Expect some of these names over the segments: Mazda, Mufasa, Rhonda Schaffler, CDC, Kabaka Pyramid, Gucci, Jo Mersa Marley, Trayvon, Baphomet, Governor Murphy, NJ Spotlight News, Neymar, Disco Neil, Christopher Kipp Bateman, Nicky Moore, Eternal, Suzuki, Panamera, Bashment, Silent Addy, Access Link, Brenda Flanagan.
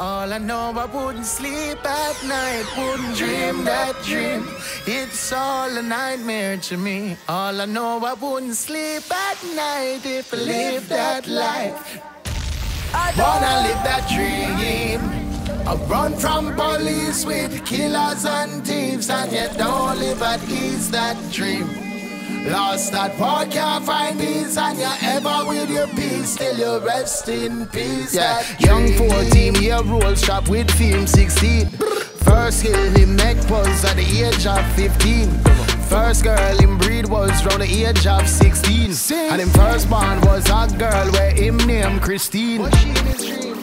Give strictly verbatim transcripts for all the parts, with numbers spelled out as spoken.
All I know, I wouldn't sleep at night, wouldn't dream that dream. It's all a nightmare to me. All I know, I wouldn't sleep at night if I lived that life. I wanna live that dream. I run from police with killers and thieves, and yet don't live at ease that dream. Lost at war, can't find peace, and you're ever with your peace till you rest in peace. Yeah, young fourteen year old shop with film sixteen. First kill him neck was at the age of fifteen. First girl him breed was round the age of sixteen. And him first born was a girl where him named Christine.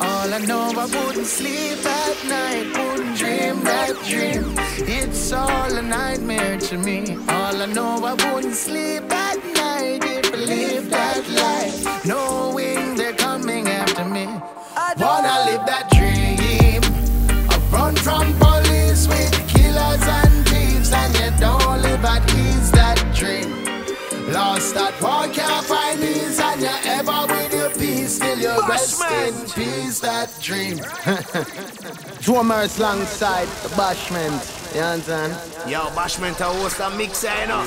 All I know, I wouldn't sleep at night, wouldn't dream that dream. It's all a nightmare to me. All I know, I wouldn't sleep at night if I lived that life, knowing they're coming after me. I wanna live that dream. I run from police with killers and thieves, and yet don't live at ease that dream. Lost at war, can't find peace, and you're ever with your peace till you rest in peace that dream. Jo Mersa alongside the Bashment, you understand? Yo, Bashment a host a mixer, you know?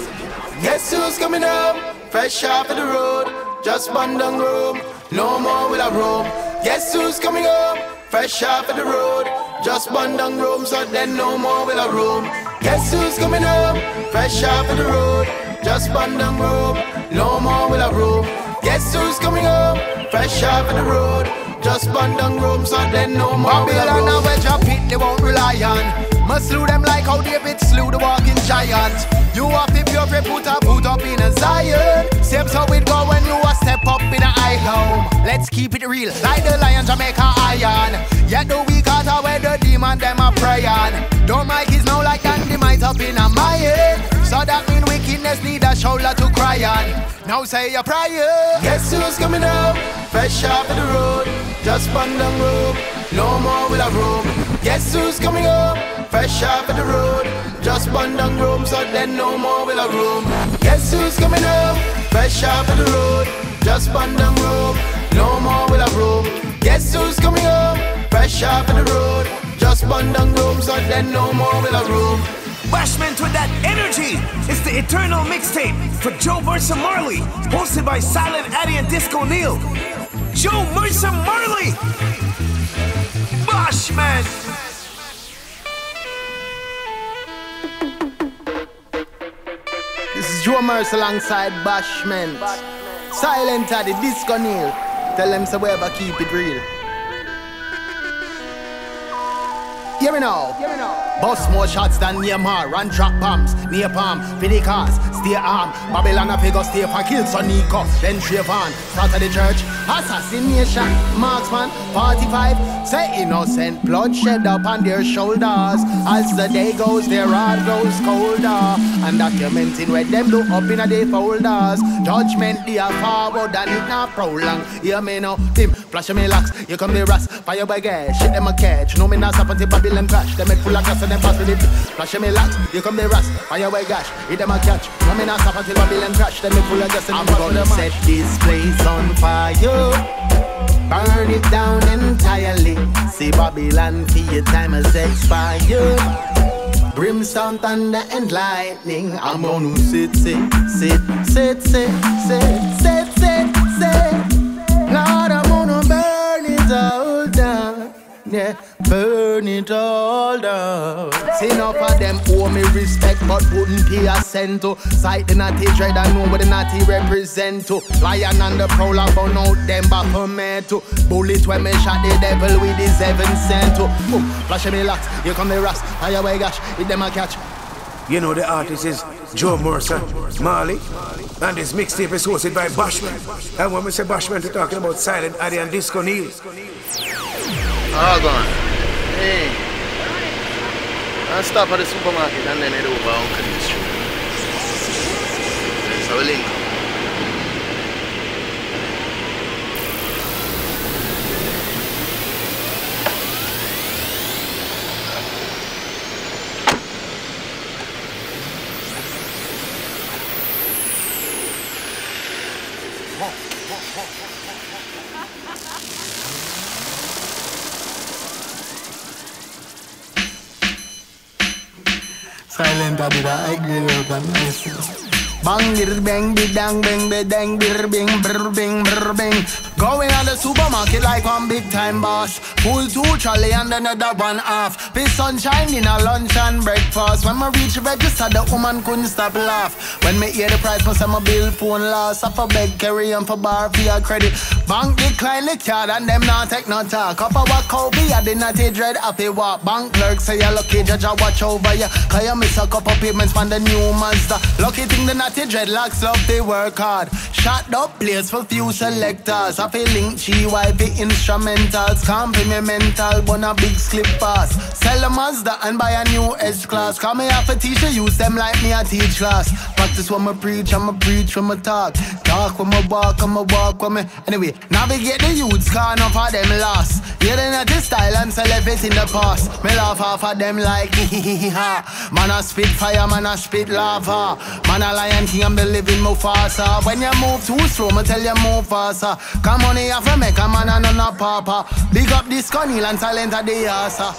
Guess who's coming home? Fresh off of the road, just one down the room, no more will I roam. Guess who's coming home? Fresh off of the road, just one down the room, so then no more will I roam. Guess who's coming home? Fresh off of the road, just one down the room, no more will I roam. Guess who's coming home? Fresh off of the road, just one down the room, so then no more will I roam. Babylon a wedge a pit they won't rely on. Must slew them like how David slew the walking giant. You have to be up, put a foot up in a Zion. Same so it go when you a step up in a high home. Let's keep it real, like the lion Jamaica iron. Yet the weak heart are where the demon them a prayin'. Don't my kids now like dynamite up in a my head. So that mean wickedness need a shoulder to cry on. Now say your prayer. Guess who's coming home? Fresh off of the road, just one down room, no more will I roam. Guess who's coming home? Fresh off of the road, just one down room, so then no more will I roam. Guess who's coming home? Fresh off of the road, just one down room, no more will I roam. Guess who's coming home? Fresh off of the road, just one down room, so then no more will I roam. Bashment with that energy! It's the eternal mixtape for Jo Mersa Marley, hosted by Silent Addy and Disco Neil. Jo Mersa Marley! Bashment! This is Jo Mersa alongside Bashment. Silent Addy, Disco Neil. Tell them so wherever keep it real. Hear me now. Bust more shots than Neymar. Run track bombs, near palm, for the cars, stay armed. Babylon a figure stay for kill, so Nico, then Trayvon. Start of the church, assassination, marksman, forty-five. Say innocent bloodshed upon their shoulders. As the day goes, their heart grows colder. And documenting where them do up in a day folders. Judgment, they are forward and it not prolong. Hear me now, Tim, flash me locks. You come the rats, fire by gas, shit them a catch. No me not stop until Babylon them crash, them head full of gas and them pass with it. Flash me locks, you come the rats, fire by gash, hit them a catch. No me not stop until Babylon crash, them head full of gas and them pass with it. I'm gonna set this place on fire, burn it down entirely. See Babylon for your time has expired. Brimstone, thunder and lightning. I'm gonna sit, sit, sit, sit, sit, sit, sit, sit, sit. Lord, I'm gonna burn it all down. Yeah, burn it all down. See, enough of them owe me respect, but wouldn't pay a cent to. Sight the natty dread and know what the natty represent to. Lion and the prowler burn out them Baphomet to. Bullet when me shot the devil with his seven cent to. Boom, flash me locks, you come the rats, fire away gosh, hit them a catch. You know the artist is Jo Mersa Marley, and this mixtape is hosted by Bashment. And when we say Bashment, we're talking about Silent Addy and Disco Neil. All gone. Hey. I stop at the supermarket and then head over on Canal Street. So we link up. Silent Addy that I grill organized. Bang, dir, bang, be dang, bang, be dang, bir, bing, brr, bing, brr, bing. Going at the supermarket like one big time boss. Pull two trolley and another one off. Pay sunshine in a lunch and breakfast. When I reach register, the woman couldn't stop laugh. When me hear the price, must say my bill phone loss. I for beg carry and for bar for your credit. Bank decline the card and them not take no talk. Up a walk out via the natty dread happy walk. Bank clerk say you're lucky, judge I watch over you. Cause you miss a couple payments from the new monster. Lucky thing the natty dreadlocks love they work hard. Shut up place for few selectors. I feel link she wipe the instrumentals. Can't be me mental, but a big slip pass. Sell a Mazda and buy a new S-Class. Cause me have a teacher, use them like me a teach class. Practice when I preach, I'm a preach when I talk. Talk when I walk, I'm a walk when I... Anyway, navigate the youths, cause enough of them lost. Yeah, they not this style and sell everything in the past. Me laugh half of them like hee-hee-hee-ha. Man a spit fire, man a spit lava. Man a lion king and believe in Mufasa. When you move too slow, me tell you move faster. Come on here from me, come on and on a papa. Big up Disco Neil and Silent Addy asa.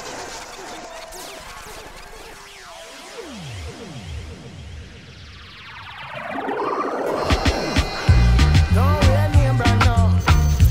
Don't wear name brand now,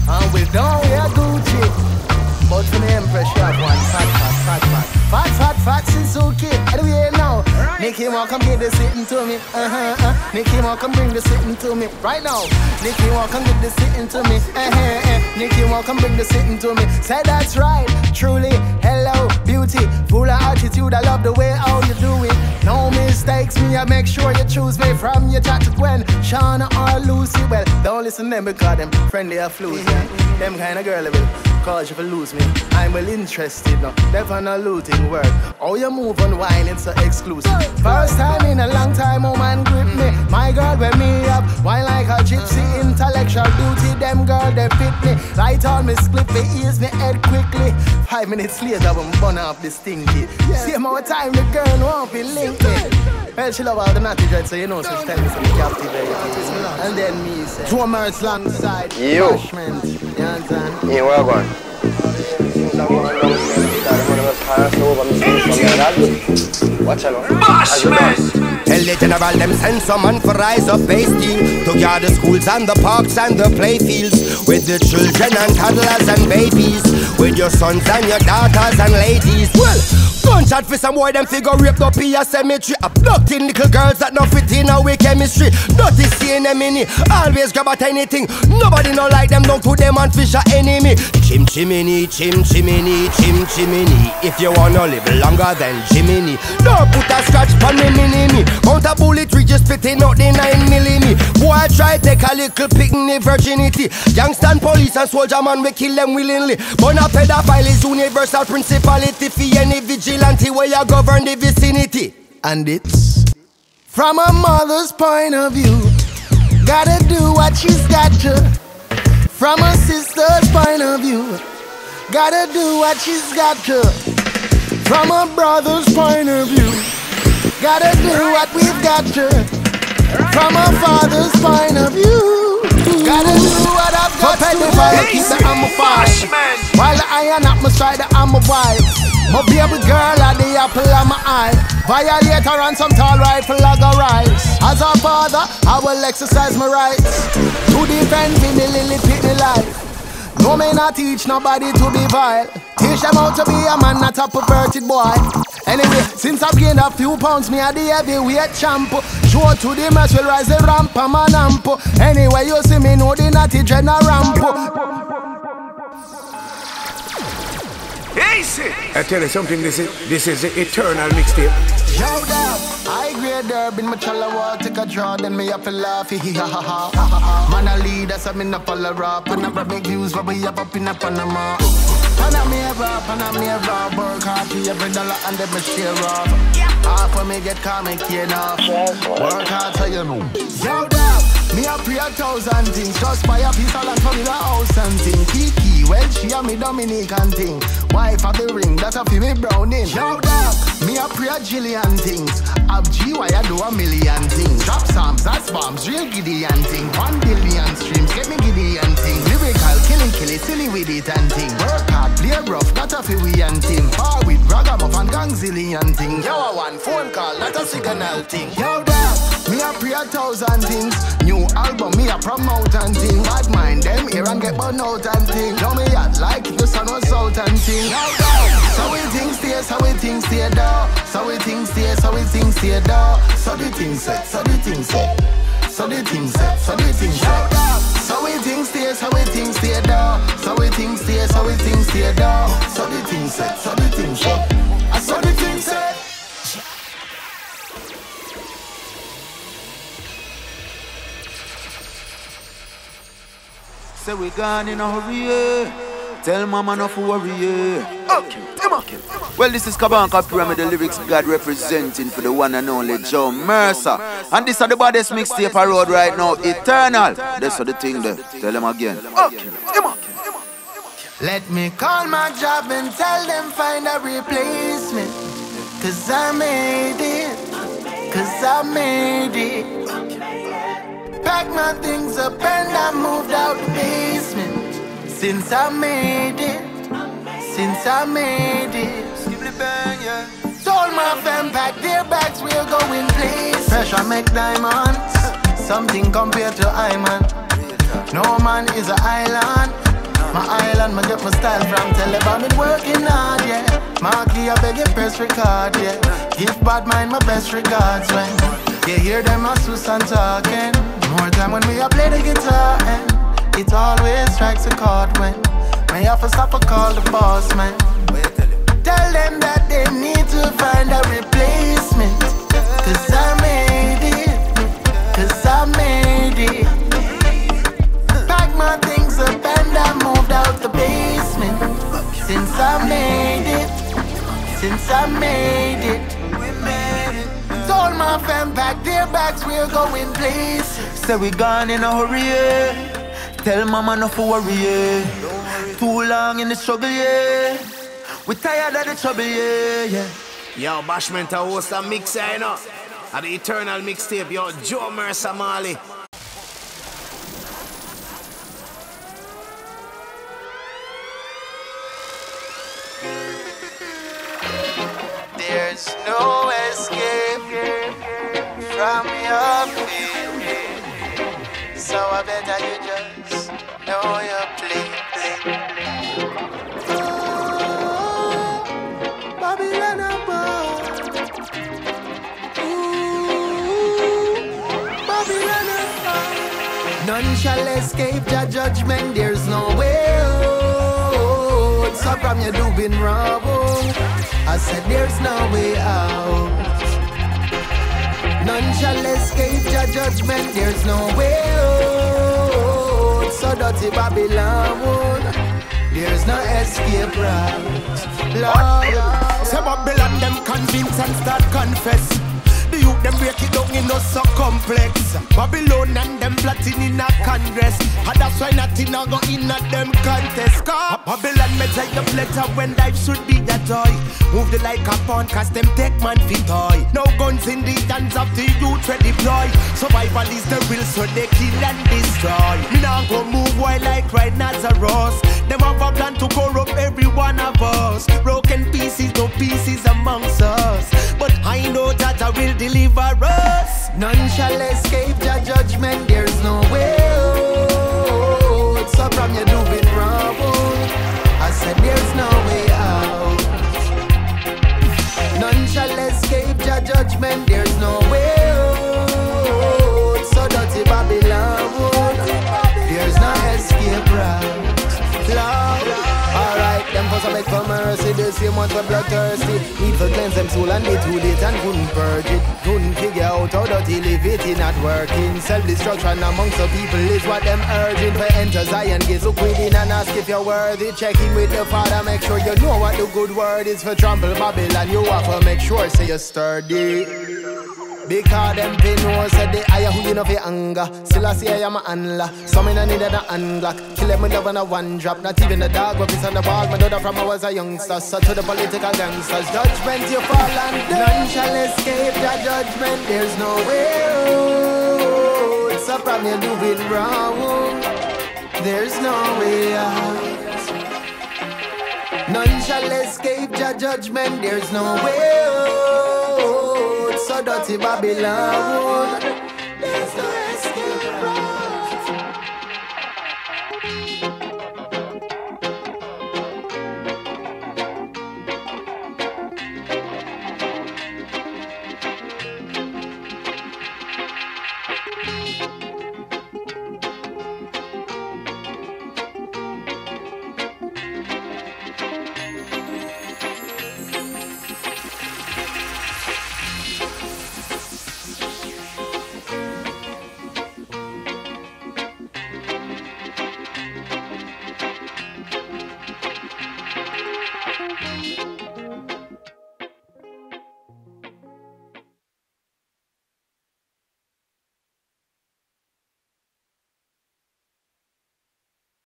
and we don't wear Gucci, but the name pressure of one fat fat fat fat fat fat fat Suzuki. Anyway now, Nicky Moore come get the sitting to me. Uh huh. Uh. Nicky Moore come bring the sitting to me right now. Nicky Moore come get the sitting to me. Uh huh. Uh. Nicky Moore come bring the sitting to me. Say that's right, truly. Hello, beauty, full of attitude. I love the way how you do it. No mistakes, me I make sure you choose me from your chat to Gwen, Shauna or Lucy. Well, don't listen to them because them friendly or floozy. Yeah. Them kind of girl will cause you to lose me. I'm well interested now. Never no looting work. Oh, you move on wine, it's so exclusive. First time in a long time, oh man, grip me. My girl, wear me up. Wine like a gypsy, intellectual beauty. Them girl, they fit me. Light on me, split me, ease me head quickly. Five minutes later, I'm burn off this stinky. See more time, the girl won't be linked me. Well, she love all the naughty dread, so you know she's telling me to be captivated. And then me, say, Jo Mersa alongside Bashment. You understand? Yeah, where Bashment! Tell the general them send someone for rise up base team to guard the schools and the parks and the playfields with the children and toddlers and babies, with your sons and your daughters and ladies. Well, gunshot for some boy, them figure raped up in a cemetery. Abducting little girls that no fit in our chemistry. Dirty seeing them in it, always grab at anything. Nobody no like them, don't to them and fish a enemy. Chim chimini, chim chimini, chim chimini. If you wanna live longer than Jiminy, don't put a scratch on me mini me. Mount a bullet tree just spitting out the nine milli me. Boy I try take a little picking the virginity. Gangsta police and soldier man we kill them willingly. But a pedophile is universal principality. For any vigil where you govern the vicinity. And it's from a mother's point of view, gotta do what she's got to. From a sister's point of view, gotta do what she's got to. From a brother's point of view, gotta do what we've got to. From a father's point of view, gotta do what I've got to. I keep the hammer fast, while the iron atmosphere the hammer wide. My baby girl at the apple of my eye. Violator and some tall rifle I go rise. As a father, I will exercise my rights to defend me, the lily pitney life. No man I teach nobody to be vile. Teach them how to be a man, not a perverted boy. Anyway, since I've gained a few pounds, me a the heavyweight champ. Show to the mess will rise the ramp, I'm a lamp. Anyway, you see me know the naughty dread a ramp. I tell you something, this is this is the eternal mixtape. Yo, dab, I grade herb in my chala wall, take a draw, then me up a laugh, hee ha ha ha. Man a leader, so me not follow rap, and I grab big views, but we up up in a Panama. Panamera, Panamera, work hard for every dollar and every share off. Half of me get comic, you know. Work hard so you know. Yo, dab, me a pray a thousand things, just buy a piece of land for me the house and thing. Kiki, well she a me Dominican thing. Wife of the ring, that's a me browning. Yo, dog, me a pray a jillion things. Ab G, why I do a million things. Drop psalms, that's bombs, real Gideon thing. One billion streams, get me Gideon thing. Lyrical, killing, killing, silly with it and thing. Work hard, play rough, that's a we and thing. Far with ragamuffin, gang zillion thing. Yo, I want one phone call, not a signal thing. Yo, dog, me a pray a thousand things. New album, me a promote and thing. Bad mind, them here and get burn out and thing. Now me act like the sun was out and thing. Yo, dog, so we things stay, so we things stay, dog. So we things stay, so we things stay, dog. So the things set, so the things set. So the things set, so the things set. So we things stay, so we things stay, dog. So we things stay, so we things stay, dog. So the things set, so the things set. I saw the things set. Say we gone in a hurry. Tell mama not to worry. Okay, okay. Well, this is Kabaka Pyramid, the lyrics God representing for the one and only Jo Mersa. And this is the baddest mixtape I road right now, Eternal. That's the thing there. Tell them again. Okay, okay. Let me call my job and tell them find a replacement. Cause I made it. Cause I made it. Pack my things up and I moved out the basement. Since I made it. Since I made it. Told my fam pack their bags, we're going places. Pressure make diamonds. Something compared to Iman. No man is an island. My island, my get my style from Telegram, it working hard, yeah. Marky, I beg your press record, yeah. Give bad mind my best regards when you hear them as Susan talking. More time when me I play the guitar and it always strikes a chord when my office have a call the boss man. Tell them that they need to find a replacement. Cause I made it. Cause I made it. Pack my things up and I move out the basement. Since I made it. Since I made it. We made it. Told my fam pack their bags, we're going places. Say we gone in a hurry. Tell mama not to worry. Too long in the struggle, yeah. We tired of the trouble, yeah, yeah. Yo, Bashment a host a mixer, you know. At the Eternal mixtape, yo, Jo Mersa Marley. There's no escape from your feeling, so I better you just know your place. Oh, Babylon above. Ooh, Babylon above. None shall escape the judgment. There's no way out. So from you do been robbed. I said there's no way out. None shall escape your judgment. There's no way out. So dirty Babylon, there's no escape route. Lord, say Babylon them convince and start confess. The youth them break it down in no so complex. Babylon and them plotting in a congress, and that's why nothing I go in at them contest. Cause Babylon may take the letter when life should be the toy. Move the like a pawn, cause them take man fit toy. No guns in the hands of the youth to deploy. Survival is the real, so they kill and destroy. Me now go move while like right Nazareth. Them have a plan to corrupt every one of us. Broken pieces, no pieces amongst us. But I know that I will deliver us. None shall escape the judgment, there's no way out. So from you do it wrong, I said there's no way out. None shall escape your judgment, there's no way out. So dirty Babylon, there's no escape route. Alright, them for some beg for mercy, they same ones were bloodthirsty. Evil cleanse them soul and they too late and couldn't purge it. Couldn't figure out how dirty living not working. Self-destruction amongst the people is what them urging. For enter Zion, gates look within and ask if you're worthy. Check in with the Father, make sure you know what the good word is. For trample Babylon, you have to make sure say you're sturdy. Because them pay no, said they hire who you know for anger. Still I see I am a handler. Some in a need an unlock. Kill them with love and a one drop. Not even a dog, but it's on the wall. My daughter from I was a youngster. So to the political gangsters, judgment you fall and none shall escape the judgment. There's no way out. So from you do it wrong, there's no way out. None shall escape the judgment. There's no way out. road, so dirty Babylon.